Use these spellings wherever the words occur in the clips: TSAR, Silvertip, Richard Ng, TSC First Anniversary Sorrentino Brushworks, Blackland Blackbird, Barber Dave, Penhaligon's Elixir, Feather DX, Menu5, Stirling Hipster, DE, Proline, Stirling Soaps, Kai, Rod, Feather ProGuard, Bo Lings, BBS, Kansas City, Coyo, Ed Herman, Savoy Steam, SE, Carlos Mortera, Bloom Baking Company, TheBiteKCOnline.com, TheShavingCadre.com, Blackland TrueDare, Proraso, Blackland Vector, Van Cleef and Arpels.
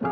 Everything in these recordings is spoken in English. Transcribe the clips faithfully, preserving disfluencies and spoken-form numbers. Good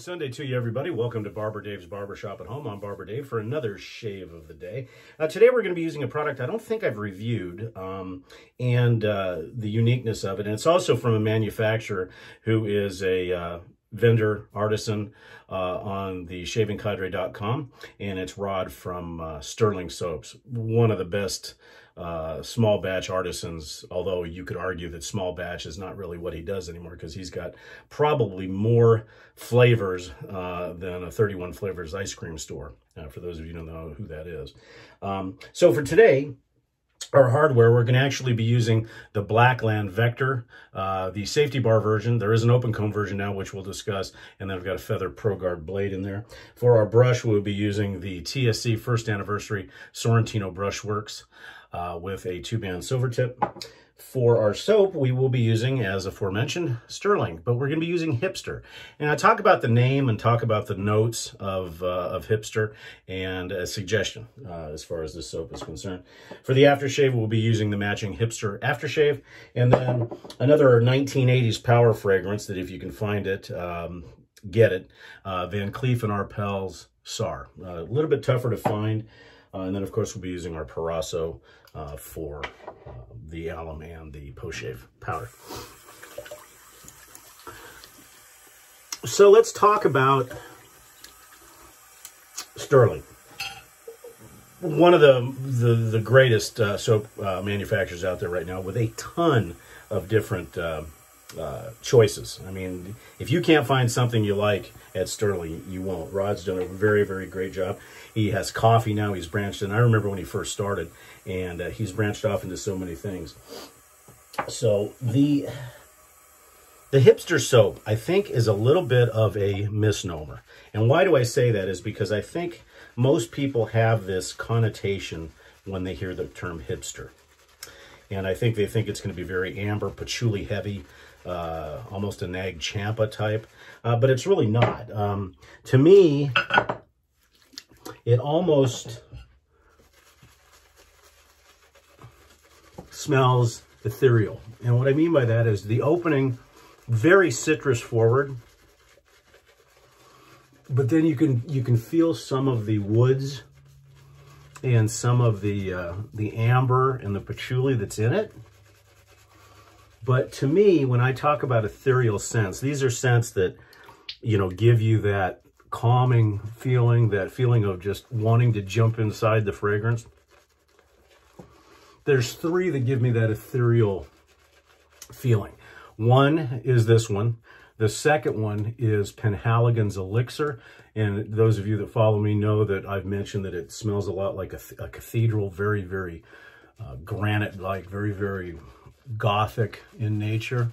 Sunday to you, everybody. Welcome to Barber Dave's Barbershop at Home. I'm Barber Dave for another shave of the day. Uh, today we're going to be using a product I don't think I've reviewed um, and uh, the uniqueness of it. And it's also from a manufacturer who is a uh, vendor artisan uh, on the shaving cadre dot com. And it's Rod from uh, Stirling Soaps, one of the best Uh, small batch artisans, although you could argue that small batch is not really what he does anymore because he's got probably more flavors uh, than a thirty-one flavors ice cream store, uh, for those of you who don't know who that is. Um, so for today, our hardware, we're going to actually be using the Blackland Vector, uh, the safety bar version. There is an open comb version now, which we'll discuss, and then I've got a Feather ProGuard blade in there. For our brush, we'll be using the T S C First Anniversary Sorrentino Brushworks. Uh, with a two-band silver tip. For our soap, we will be using, as aforementioned, Stirling, but we're going to be using Hipster. And I talk about the name and talk about the notes of, uh, of Hipster and a suggestion uh, as far as this soap is concerned. For the aftershave, we'll be using the matching Hipster aftershave. And then another nineteen eighties power fragrance that, if you can find it, um, get it. Uh, Van Cleef and Arpels Sar. Uh, a little bit tougher to find. Uh, and then, of course, we'll be using our Proraso uh, for uh, the alum and the post-shave powder. So let's talk about Stirling. One of the, the, the greatest uh, soap uh, manufacturers out there right now, with a ton of different uh, uh, choices. I mean, if you can't find something you like at Stirling, you won't. Rod's done a very, very great job. He has coffee now. He's branched in. I remember when he first started, and uh, he's branched off into so many things. So the the Hipster soap, I think, is a little bit of a misnomer. And why do I say that is because I think most people have this connotation when they hear the term Hipster. And I think they think it's going to be very amber, patchouli heavy, uh, almost a Nag Champa type. Uh, but it's really not. Um, to me, it almost smells ethereal. And what I mean by that is the opening, very citrus forward. But then you can you can feel some of the woods and some of the, uh, the amber and the patchouli that's in it. But to me, when I talk about ethereal scents, these are scents that, you know, give you that calming feeling, that feeling of just wanting to jump inside the fragrance. There's three that give me that ethereal feeling. One is this one. The second one is Penhaligon's Elixir. And those of you that follow me know that I've mentioned that it smells a lot like a, a cathedral, very, very uh, granite-like, very, very gothic in nature.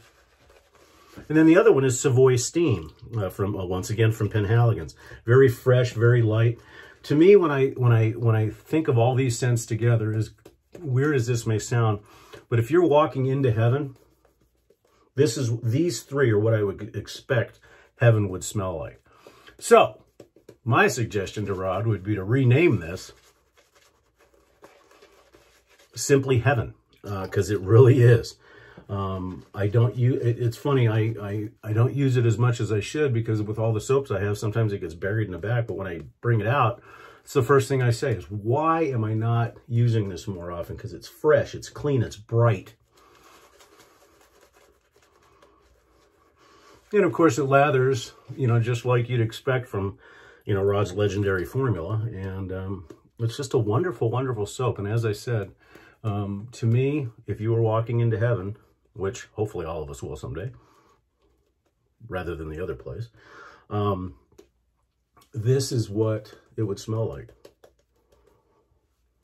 And then the other one is Savoy Steam, uh, from uh, once again from Penhaligon's. Very fresh, very light. To me, when I when I when I think of all these scents together, as weird as this may sound, but if you're walking into heaven, this is these three are what I would expect heaven would smell like. So, my suggestion to Rod would be to rename this simply Heaven, because uh, it really is. Um, I don't use, it, it's funny, I, I, I don't use it as much as I should because with all the soaps I have, sometimes it gets buried in the back, but when I bring it out, it's the first thing I say is, why am I not using this more often? Because it's fresh, it's clean, it's bright. And of course it lathers, you know, just like you'd expect from, you know, Rod's legendary formula. And um, it's just a wonderful, wonderful soap. And as I said, um, to me, if you were walking into heaven, which hopefully all of us will someday, rather than the other place, um, this is what it would smell like.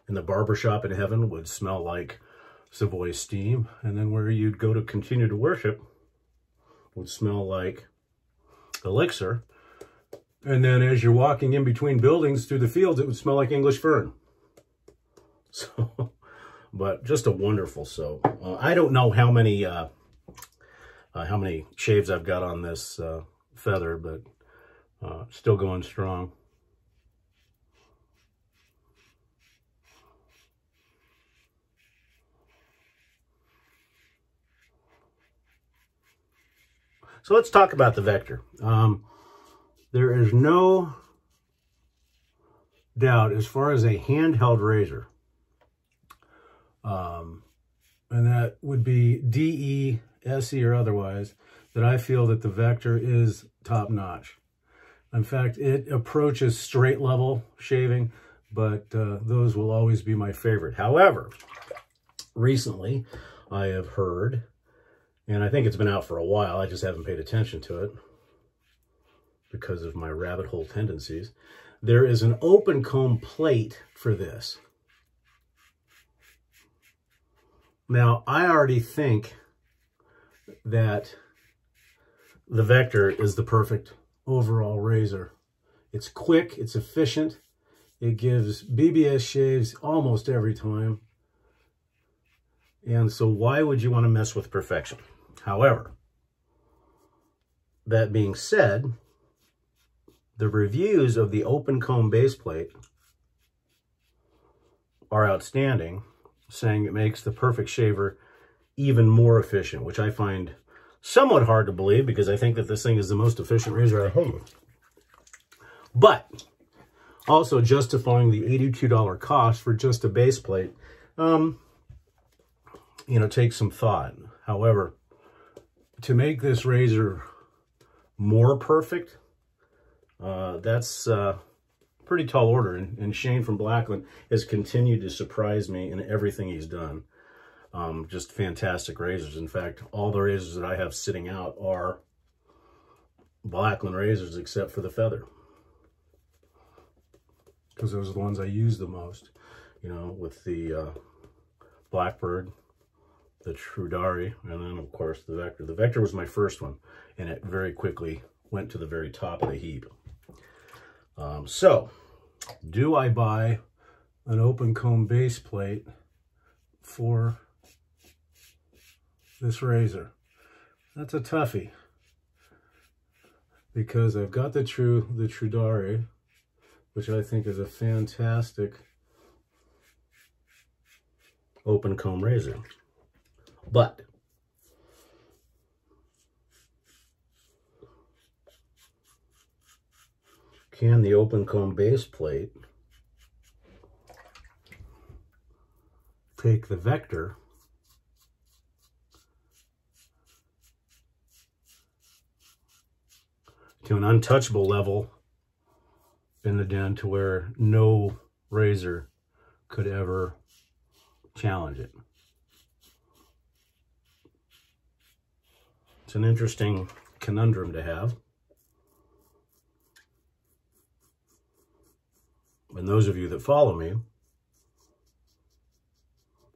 And the barbershop in heaven would smell like Savoy Steam, and then where you'd go to continue to worship would smell like Elixir, and then as you're walking in between buildings through the fields, it would smell like English Fern. So... But just a wonderful soap. Uh, I don't know how many uh, uh, how many shaves I've got on this uh, Feather, but Uh, still going strong. So let's talk about the Vector. Um, there is no doubt as far as a handheld razor, um, and that would be D E, S E, or otherwise, that I feel that the Vector is top-notch. In fact, it approaches straight level shaving, but uh, those will always be my favorite. However, recently I have heard, and I think it's been out for a while, I just haven't paid attention to it because of my rabbit hole tendencies. There is an open comb plate for this. Now, I already think that the Vector is the perfect overall razor. It's quick, it's efficient, it gives B B S shaves almost every time. And so why would you want to mess with perfection? However, that being said, the reviews of the open comb base plate are outstanding, saying it makes the perfect shaver even more efficient, which I find somewhat hard to believe because I think that this thing is the most efficient razor I own. But also justifying the eighty-two dollar cost for just a base plate, um, you know, takes some thought. However, to make this razor more perfect, uh, that's uh, a pretty tall order. And, and Shane from Blackland has continued to surprise me in everything he's done. Um, just fantastic razors. In fact, all the razors that I have sitting out are Blackland razors, except for the Feather, because those are the ones I use the most, you know, with the uh, Blackbird, the TrueDare, and then, of course, the Vector. The Vector was my first one, and it very quickly went to the very top of the heap. Um, so, do I buy an open comb base plate for this razor? That's a toughie, because I've got the True, the TrueDare, which I think is a fantastic open comb razor. But can the open comb base plate take the Vector to an untouchable level in the den to where no razor could ever challenge it? It's an interesting conundrum to have. And those of you that follow me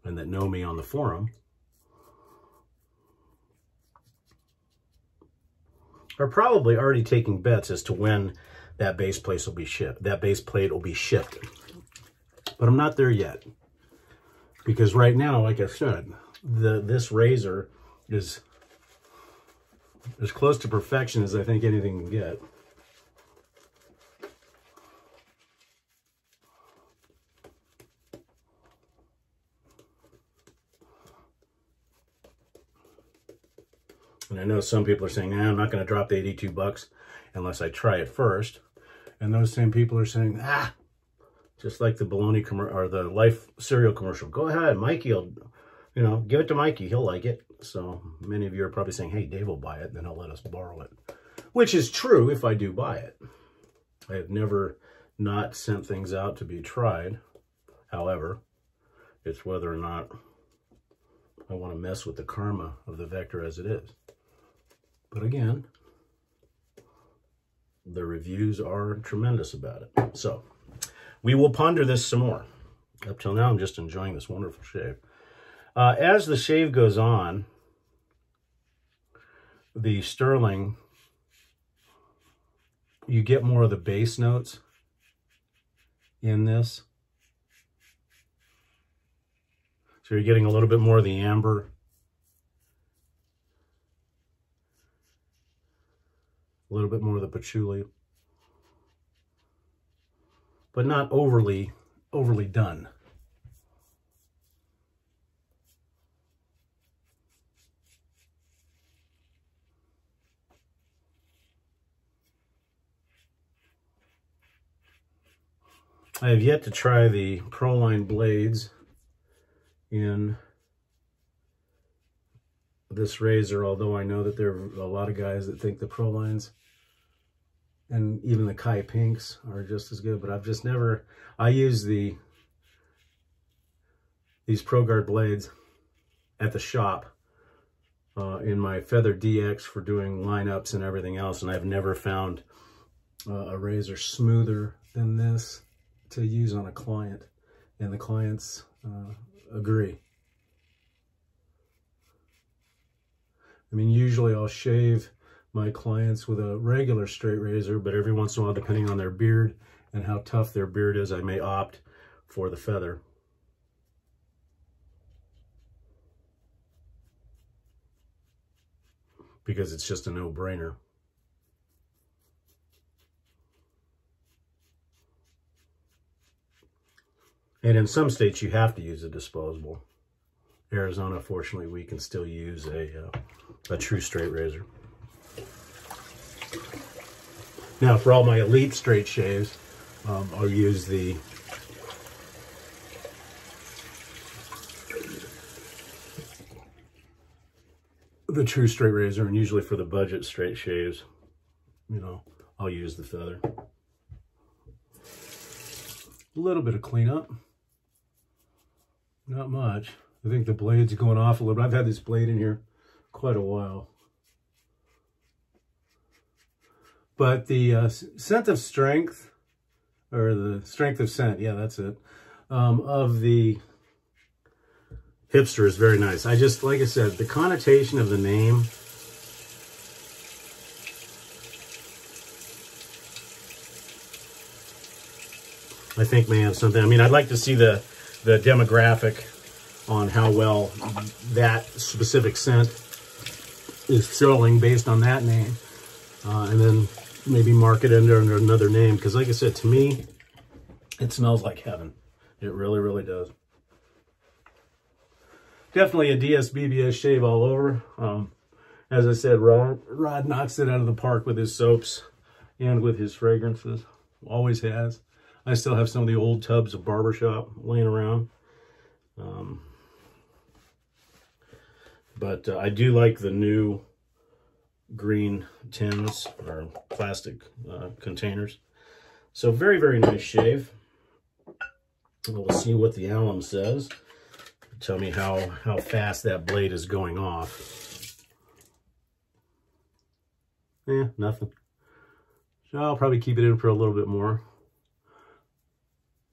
and that know me on the forum are probably already taking bets as to when that base plate will be shipped. That base plate will be shipped. But I'm not there yet, because right now, like I said, the this razor is as close to perfection as I think anything can get. And I know some people are saying, nah, I'm not going to drop the eighty-two bucks unless I try it first. And those same people are saying, ah, just like the baloney commercial or the Life cereal commercial, go ahead, Mikey will, you know, give it to Mikey, he'll like it. So many of you are probably saying, hey, Dave will buy it, and then he'll let us borrow it. Which is true if I do buy it. I have never not sent things out to be tried. However, it's whether or not I want to mess with the karma of the Vector as it is. But again, the reviews are tremendous about it. So we will ponder this some more. Up till now, I'm just enjoying this wonderful shave. Uh, as the shave goes on, the Stirling, you get more of the bass notes in this. So you're getting a little bit more of the amber, a little bit more of the patchouli, but not overly, overly done. I have yet to try the Proline blades in this razor, although I know that there are a lot of guys that think the Prolines and even the Kai Pinks are just as good, but I've just never, I use the, these ProGuard blades at the shop uh, in my Feather D X for doing lineups and everything else, and I've never found uh, a razor smoother than this to use on a client, and the clients uh, agree. I mean, usually I'll shave my clients with a regular straight razor, but every once in a while, depending on their beard and how tough their beard is, I may opt for the Feather. Because it's just a no-brainer. And in some states, you have to use a disposable. Arizona, fortunately, we can still use a, uh, a true straight razor. Now, for all my elite straight shaves, um, I'll use the the true straight razor, and usually for the budget straight shaves, you know, I'll use the Feather. A little bit of cleanup. Not much. I think the blade's going off a little bit. I've had this blade in here quite a while. But the uh, scent of strength, or the strength of scent, yeah, that's it, um, of the Hipster is very nice. I just, like I said, the connotation of the name, I think may have something. I mean, I'd like to see the, the demographic on how well that specific scent is selling based on that name. Uh, and then maybe mark it under, under another name. Because like I said, to me, it smells like heaven. It really, really does. Definitely a D S B B S shave all over. Um, as I said, Rod, Rod knocks it out of the park with his soaps and with his fragrances. Always has. I still have some of the old tubs of Barbershop laying around. Um, but uh, I do like the new green tins or plastic uh, containers. So very, very nice shave. We'll see what the alum says. Tell me how, how fast that blade is going off. Yeah, nothing. So I'll probably keep it in for a little bit more.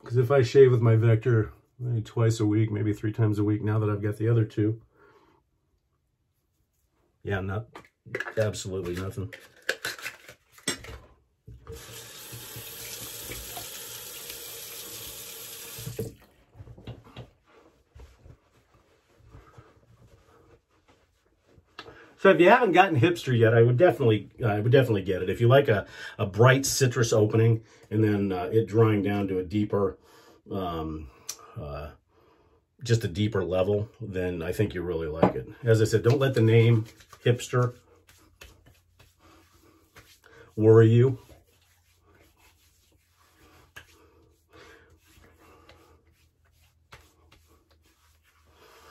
Because if I shave with my Vector maybe twice a week, maybe three times a week, now that I've got the other two, yeah, not absolutely nothing. So if you haven't gotten Hipster yet, I would definitely, I would definitely get it. If you like a, a bright citrus opening and then uh, it drying down to a deeper, um, uh, just a deeper level, then I think you really like it. As I said, don't let the name Hipster worry you.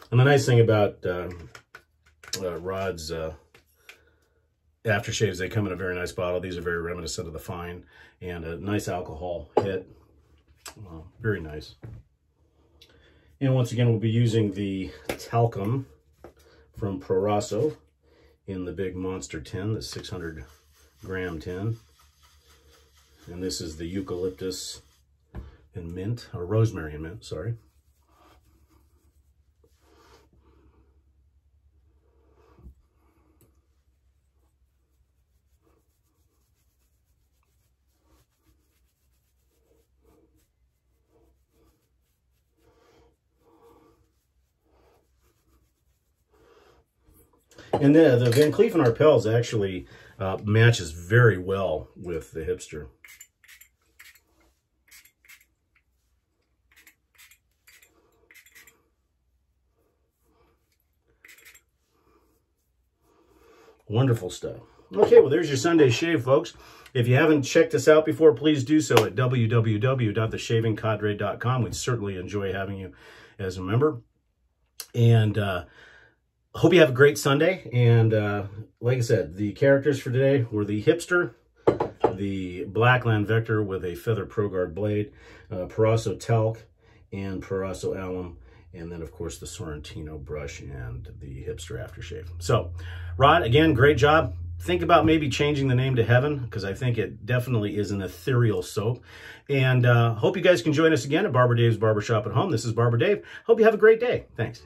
And the nice thing about Uh, Uh, Rod's uh, aftershaves, they come in a very nice bottle. These are very reminiscent of the Fine, and a nice alcohol hit. Uh, very nice. And once again, we'll be using the talcum from Proraso in the big monster tin, the six hundred gram tin. And this is the eucalyptus and mint, or rosemary and mint, sorry. And the, the Van Cleef and Arpels actually uh, matches very well with the Hipster. Wonderful stuff. Okay, well, there's your Sunday shave, folks. If you haven't checked us out before, please do so at w w w dot the shaving cadre dot com. We'd certainly enjoy having you as a member. And uh, hope you have a great Sunday. And uh, like I said, the characters for today were the Hipster, the Blackland Vector with a Feather ProGuard blade, uh, Proraso talc, and Proraso alum, and then, of course, the Sorrentino brush and the Hipster aftershave. So, Rod, again, great job. Think about maybe changing the name to Heaven, because I think it definitely is an ethereal soap. And uh, hope you guys can join us again at Barber Dave's Barbershop at Home. This is Barber Dave. Hope you have a great day. Thanks.